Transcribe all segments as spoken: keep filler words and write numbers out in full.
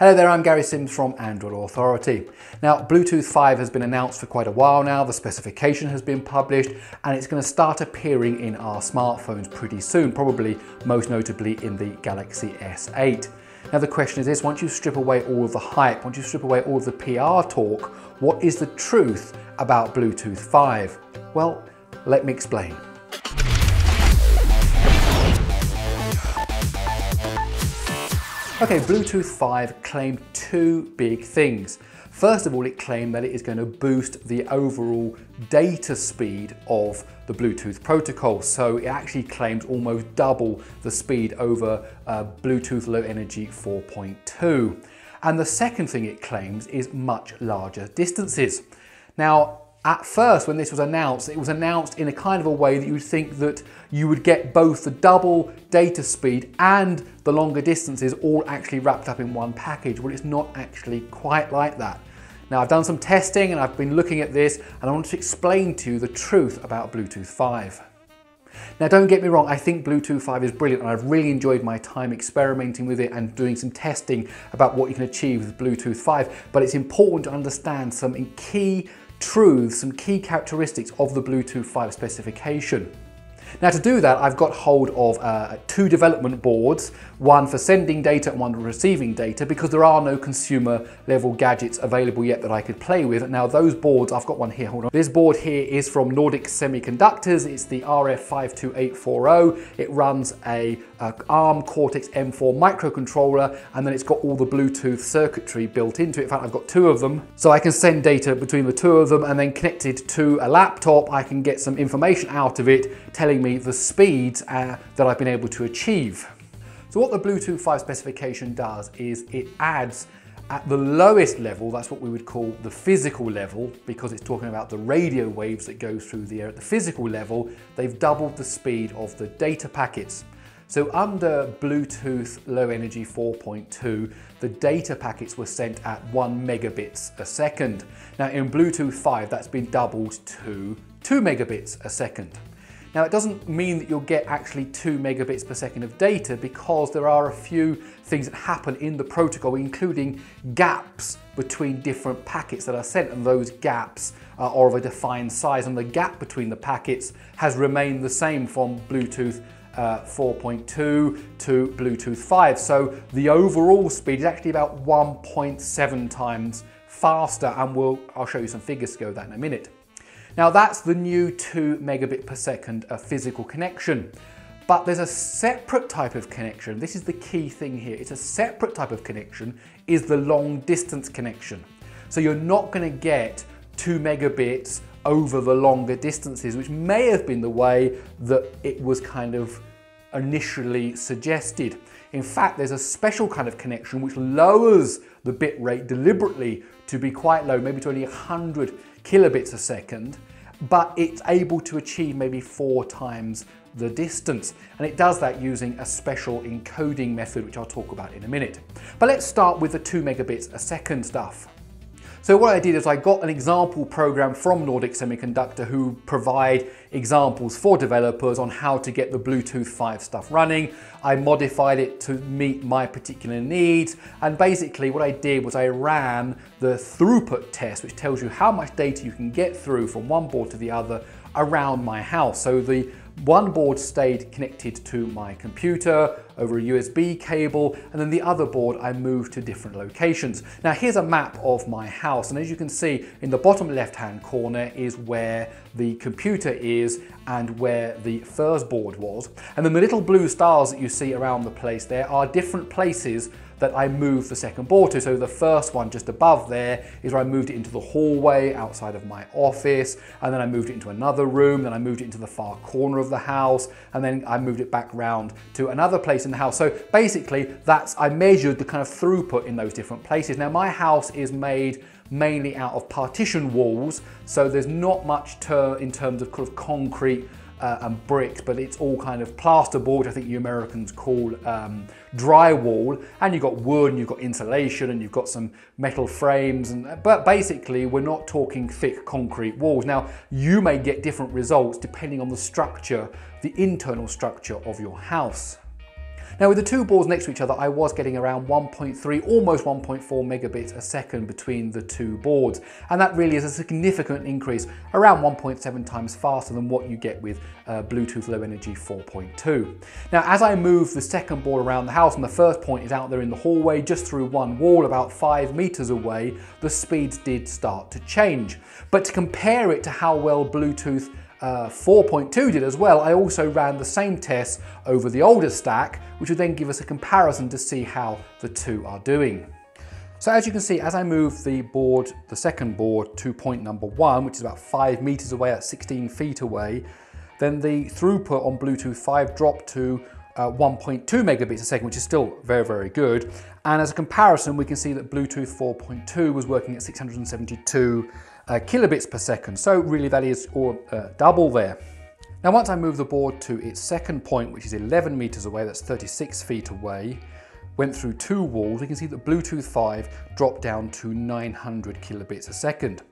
Hello there, I'm Gary Sims from Android Authority. Now, Bluetooth five has been announced for quite a while now, the specification has been published, and it's going to start appearing in our smartphones pretty soon, probably most notably in the Galaxy S eight. Now the question is this, once you strip away all of the hype, once you strip away all of the P R talk, what is the truth about Bluetooth five? Well, let me explain. Okay, Bluetooth five claimed two big things. First of all, it claimed that it is going to boost the overall data speed of the Bluetooth protocol. So it actually claims almost double the speed over uh, Bluetooth Low Energy four point two. And the second thing it claims is much larger distances. Now, at first, when this was announced, it was announced in a kind of a way that you would think that you would get both the double data speed and the longer distances all actually wrapped up in one package. Well, it's not actually quite like that. Now, I've done some testing and I've been looking at this, and I want to explain to you the truth about Bluetooth five. Now, don't get me wrong, I think Bluetooth five is brilliant, and I've really enjoyed my time experimenting with it and doing some testing about what you can achieve with Bluetooth five, but it's important to understand some key truths, some key characteristics of the Bluetooth five specification. Now, to do that, I've got hold of uh, two development boards, one for sending data and one for receiving data, because there are no consumer level gadgets available yet that I could play with. Now those boards, I've got one here, hold on. This board here is from Nordic Semiconductors. It's the R F five two eight four zero. It runs a, a ARM Cortex M four microcontroller, and then it's got all the Bluetooth circuitry built into it. In fact, I've got two of them. So I can send data between the two of them, and then connected to a laptop, I can get some information out of it, telling me the speeds uh, that I've been able to achieve. So what the Bluetooth five specification does is it adds at the lowest level, that's what we would call the physical level, because it's talking about the radio waves that go through the air at the physical level, they've doubled the speed of the data packets. So under Bluetooth Low Energy four point two, the data packets were sent at one megabits a second. Now in Bluetooth five, that's been doubled to two megabits a second. Now, it doesn't mean that you'll get actually two megabits per second of data, because there are a few things that happen in the protocol, including gaps between different packets that are sent, and those gaps are of a defined size, and the gap between the packets has remained the same from Bluetooth uh, four point two to Bluetooth five. So the overall speed is actually about one point seven times faster, and we'll, I'll show you some figures to go with that in a minute. Now that's the new two megabit per second uh, physical connection, but there's a separate type of connection. This is the key thing here. It's a separate type of connection, is the long distance connection. So you're not going to get two megabits over the longer distances, which may have been the way that it was kind of initially suggested. In fact, there's a special kind of connection which lowers the bit rate deliberately to be quite low, maybe to only one hundred kilobits a second, but it's able to achieve maybe four times the distance. And it does that using a special encoding method, which I'll talk about in a minute. But let's start with the two megabits a second stuff. So what I did is I got an example program from Nordic Semiconductor, who provide examples for developers on how to get the Bluetooth five stuff running. I modified it to meet my particular needs. And basically what I did was I ran the throughput test, which tells you how much data you can get through from one board to the other around my house. So the one board stayed connected to my computer over a U S B cable, and then the other board I moved to different locations. Now here's a map of my house, and as you can see in the bottom left hand corner is where the computer is and where the first board was, and then the little blue stars that you see around the place there are different places that I moved the second board to. So the first one just above there is where I moved it into the hallway outside of my office, and then I moved it into another room, then I moved it into the far corner of the house, and then I moved it back round to another place in the house. So basically that's, I measured the kind of throughput in those different places. Now my house is made mainly out of partition walls, so there's not much ter- in terms of kind of concrete Uh, and bricks, but it's all kind of plasterboard, I think you Americans call um, drywall, and you've got wood and you've got insulation and you've got some metal frames, and but basically we're not talking thick concrete walls. Now you may get different results depending on the structure, the internal structure of your house. Now with the two boards next to each other, I was getting around one point three, almost one point four megabits a second between the two boards. And that really is a significant increase, around one point seven times faster than what you get with uh, Bluetooth Low Energy four point two. Now, as I move the second board around the house, and the first point is out there in the hallway, just through one wall, about five meters away, the speeds did start to change. But to compare it to how well Bluetooth Uh, four point two did as well, I also ran the same tests over the older stack, which would then give us a comparison to see how the two are doing. So as you can see, as I move the board, the second board, to point number one, which is about five meters away at sixteen feet away, then the throughput on Bluetooth five dropped to Uh, one point two megabits a second, which is still very, very good. And as a comparison, we can see that Bluetooth four point two was working at six hundred seventy-two uh, kilobits per second. So really that is all, uh, double there. Now, once I move the board to its second point, which is eleven meters away, that's thirty-six feet away, went through two walls, we can see that Bluetooth five dropped down to nine hundred kilobits a second.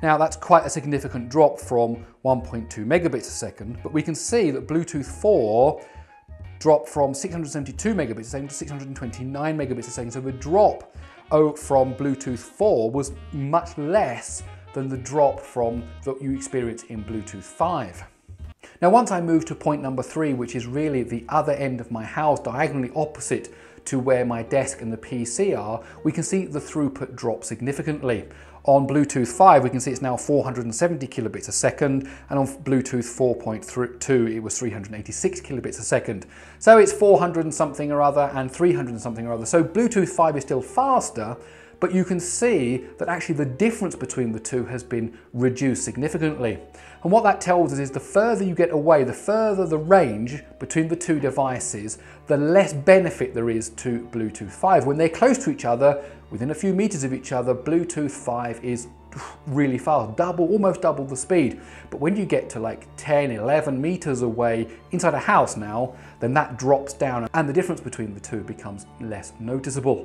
Now, that's quite a significant drop from one point two megabits a second, but we can see that Bluetooth four drop from six hundred seventy-two megabits a second to six hundred twenty-nine megabits a second. So the drop from Bluetooth four was much less than the drop from that you experience in Bluetooth five. Now, once I move to point number three, which is really the other end of my house, diagonally opposite to where my desk and the P C are, we can see the throughput drop significantly. On Bluetooth five, we can see it's now four hundred seventy kilobits a second, and on Bluetooth four point two, it was three hundred eighty-six kilobits a second. So it's four hundred and something or other, and three hundred and something or other. So Bluetooth five is still faster, but you can see that actually the difference between the two has been reduced significantly. And what that tells us is the further you get away, the further the range between the two devices, the less benefit there is to Bluetooth five. When they're close to each other, within a few meters of each other, Bluetooth five is really fast, double, almost double the speed. But when you get to like ten, eleven meters away inside a house now, then that drops down and the difference between the two becomes less noticeable.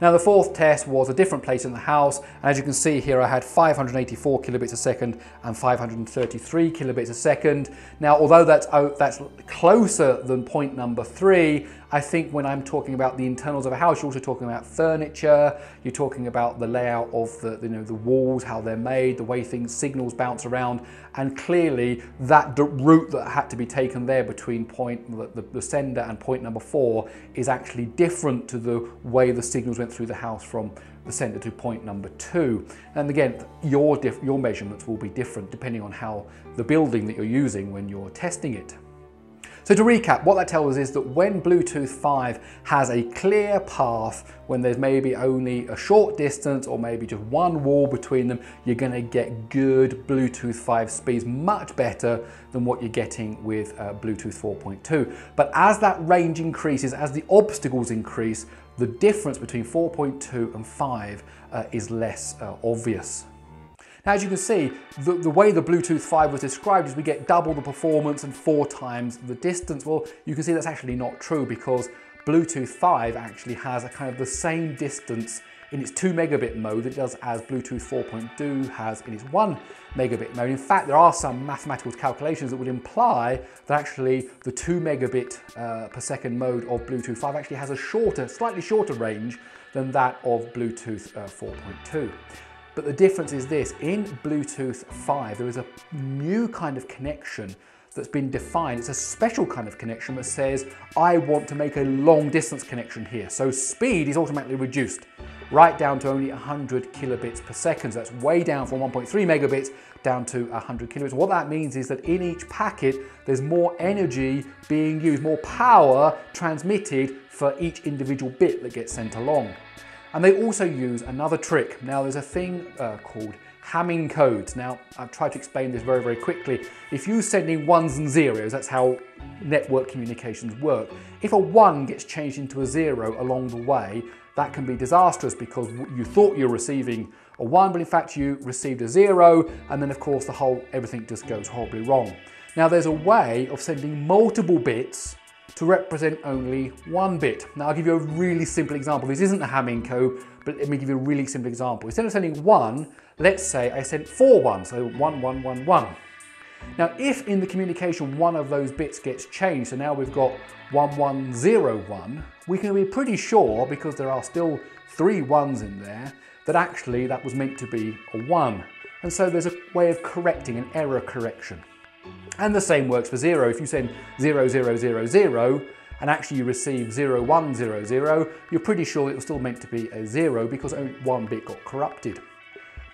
Now, the fourth test was a different place in the house, and as you can see here, I had five hundred eighty-four kilobits a second and five hundred thirty-three kilobits a second. Now, although that's, oh, that's closer than point number three, I think when I'm talking about the internals of a house, you're also talking about furniture, you're talking about the layout of the, you know, the walls, how they're made, the way things, signals bounce around, and clearly that route that had to be taken there between point, the, the sender and point number four is actually different to the way the signals went through the house from the sender to point number two. And again, your, diff your measurements will be different depending on how the building that you're using when you're testing it. So to recap, what that tells us is that when Bluetooth five has a clear path, when there's maybe only a short distance or maybe just one wall between them, you're gonna get good Bluetooth five speeds, much better than what you're getting with uh, Bluetooth four point two. But as that range increases, as the obstacles increase, the difference between four point two and five uh, is less uh, obvious. Now, as you can see, the, the way the Bluetooth five was described is we get double the performance and four times the distance. Well, you can see that's actually not true, because Bluetooth five actually has a kind of the same distance in its two megabit mode that it does as Bluetooth four point two has in its one megabit mode. In fact, there are some mathematical calculations that would imply that actually the two megabit uh, per second mode of Bluetooth five actually has a shorter, slightly shorter range than that of Bluetooth uh, four point two. But the difference is this: in Bluetooth five, there is a new kind of connection that's been defined. It's a special kind of connection that says, I want to make a long distance connection here. So speed is automatically reduced, right down to only one hundred kilobits per second. So that's way down from one point three megabits down to one hundred kilobits. What that means is that in each packet, there's more energy being used, more power transmitted for each individual bit that gets sent along. And they also use another trick. Now, there's a thing uh, called Hamming codes. Now, I've tried to explain this very, very quickly. If you're sending ones and zeros, that's how network communications work. If a one gets changed into a zero along the way, that can be disastrous, because you thought you were receiving a one, but in fact you received a zero, and then of course the whole, everything just goes horribly wrong. Now, there's a way of sending multiple bits to represent only one bit. Now, I'll give you a really simple example. This isn't a Hamming code, but let me give you a really simple example. Instead of sending one, let's say I sent four ones, so one, one, one, one. Now, if in the communication one of those bits gets changed, so now we've got one one zero one, we can be pretty sure, because there are still three ones in there, that actually that was meant to be a one. And so there's a way of correcting, an error correction. And the same works for zero. If you send zero zero zero zero and actually you receive zero one zero zero, you're pretty sure it was still meant to be a zero because only one bit got corrupted.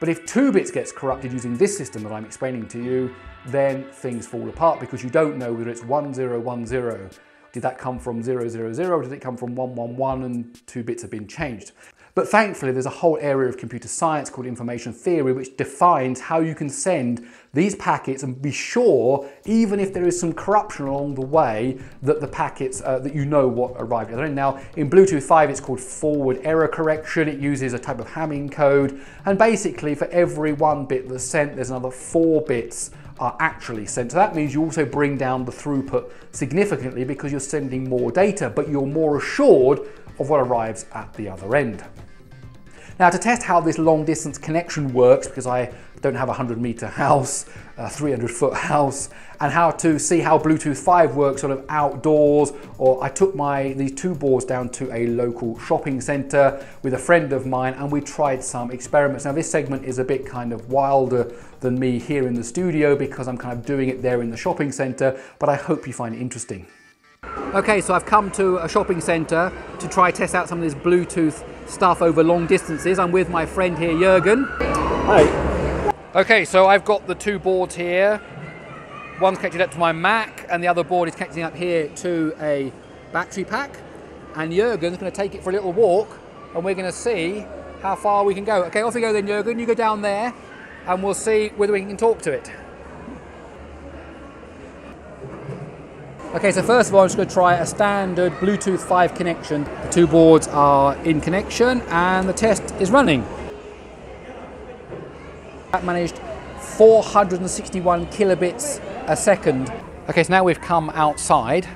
But if two bits gets corrupted using this system that I'm explaining to you, then things fall apart because you don't know whether it's one zero one zero. Did that come from zero zero zero or did it come from one one one and two bits have been changed? But thankfully there's a whole area of computer science called information theory which defines how you can send these packets and be sure, even if there is some corruption along the way, that the packets, uh, that you know what arrived at the other end. Now, in Bluetooth five it's called forward error correction. It uses a type of Hamming code, and basically for every one bit that's sent, there's another four bits are actually sent. So that means you also bring down the throughput significantly because you're sending more data, but you're more assured of what arrives at the other end. Now, to test how this long distance connection works, because I don't have a hundred meter house, a three hundred foot house, and how to see how Bluetooth five works sort of outdoors, or I took my these two boards down to a local shopping center with a friend of mine and we tried some experiments. Now, this segment is a bit kind of wilder than me here in the studio because I'm kind of doing it there in the shopping center, but I hope you find it interesting. Okay, so I've come to a shopping center to try test out some of this Bluetooth stuff over long distances. I'm with my friend here, Jürgen. Hi. Okay, so I've got the two boards here. One's connected up to my Mac and the other board is connecting up here to a battery pack. And Jürgen's gonna take it for a little walk and we're gonna see how far we can go. Okay, off we go then, Jürgen. You go down there and we'll see whether we can talk to it. Okay, so first of all, I'm just going to try a standard Bluetooth five connection. The two boards are in connection and the test is running. That managed four hundred sixty-one kilobits a second. Okay, so now we've come outside.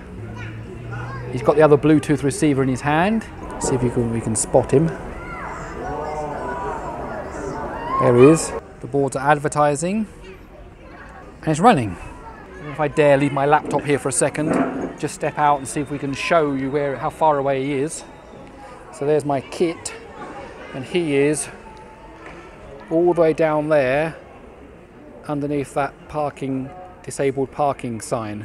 He's got the other Bluetooth receiver in his hand. Let's see if you can, we can spot him. There he is. The boards are advertising and it's running. If I dare leave my laptop here for a second, just step out and see if we can show you where, how far away he is. So there's my kit, and he is all the way down there underneath that parking, disabled parking sign.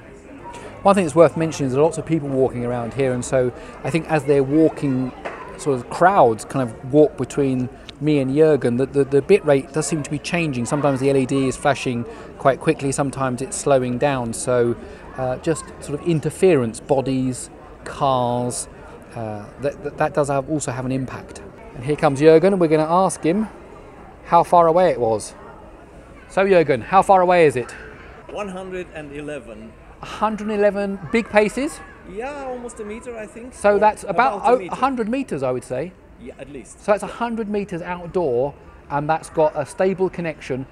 One thing that's worth mentioning is there are lots of people walking around here, and so I think as they're walking, sort of crowds kind of walk between me and Jürgen, the, the, the bit rate does seem to be changing. Sometimes the L E D is flashing quite quickly, sometimes it's slowing down. So uh, just sort of interference, bodies, cars, uh, that, that does have, also have an impact. And here comes Jürgen, and we're going to ask him how far away it was. So Jürgen, how far away is it? one hundred eleven. one hundred eleven big paces? Yeah, almost a meter, I think. So or that's about, about a meter. one hundred meters, I would say. Yeah, at least. So that's one hundred meters outdoor, and that's got a stable connection.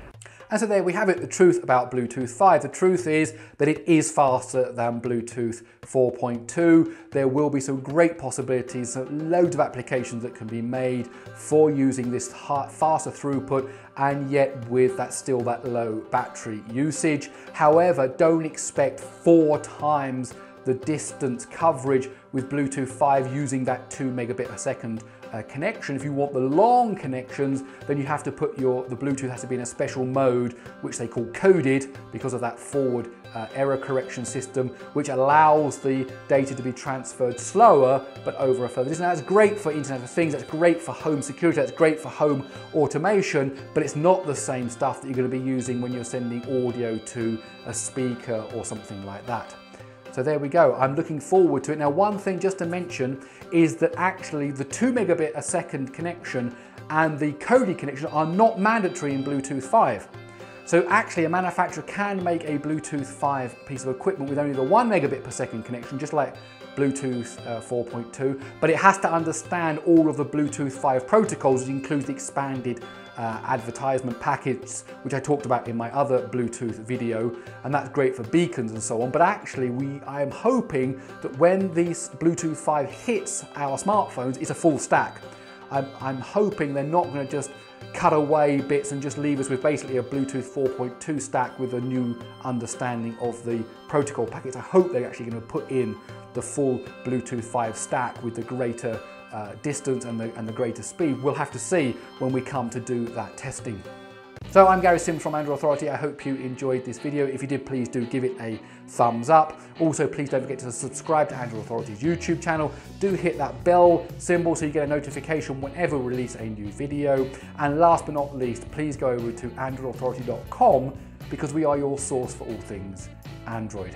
And so there we have it, the truth about Bluetooth five. The truth is that it is faster than Bluetooth four point two. There will be some great possibilities, loads of applications that can be made for using this faster throughput, and yet with that still that low battery usage. However, don't expect four times the distance coverage with Bluetooth five using that two megabit a second uh, connection. If you want the long connections, then you have to put your, the Bluetooth has to be in a special mode, which they call coded, because of that forward uh, error correction system, which allows the data to be transferred slower, but over a further distance. Now, that's great for Internet of Things, that's great for home security, that's great for home automation, but it's not the same stuff that you're going to be using when you're sending audio to a speaker or something like that. So there we go, I'm looking forward to it. Now, one thing just to mention is that actually the two megabit a second connection and the coded connection are not mandatory in Bluetooth five. So actually a manufacturer can make a Bluetooth five piece of equipment with only the one megabit per second connection, just like Bluetooth uh, four point two, but it has to understand all of the Bluetooth five protocols, which includes the expanded Uh, advertisement packets, which I talked about in my other Bluetooth video, and that's great for beacons and so on. But actually, we I am hoping that when these Bluetooth five hits our smartphones, it's a full stack. I'm, I'm hoping they're not going to just cut away bits and just leave us with basically a Bluetooth four point two stack with a new understanding of the protocol packets. I hope they're actually going to put in the full Bluetooth five stack with the greater uh, distance and the, and the greater speed. We'll have to see when we come to do that testing. So I'm Gary Sims from Android Authority. I hope you enjoyed this video. If you did, please do give it a thumbs up. Also, please don't forget to subscribe to Android Authority's YouTube channel. Do hit that bell symbol so you get a notification whenever we release a new video. And last but not least, please go over to android authority dot com because we are your source for all things Android.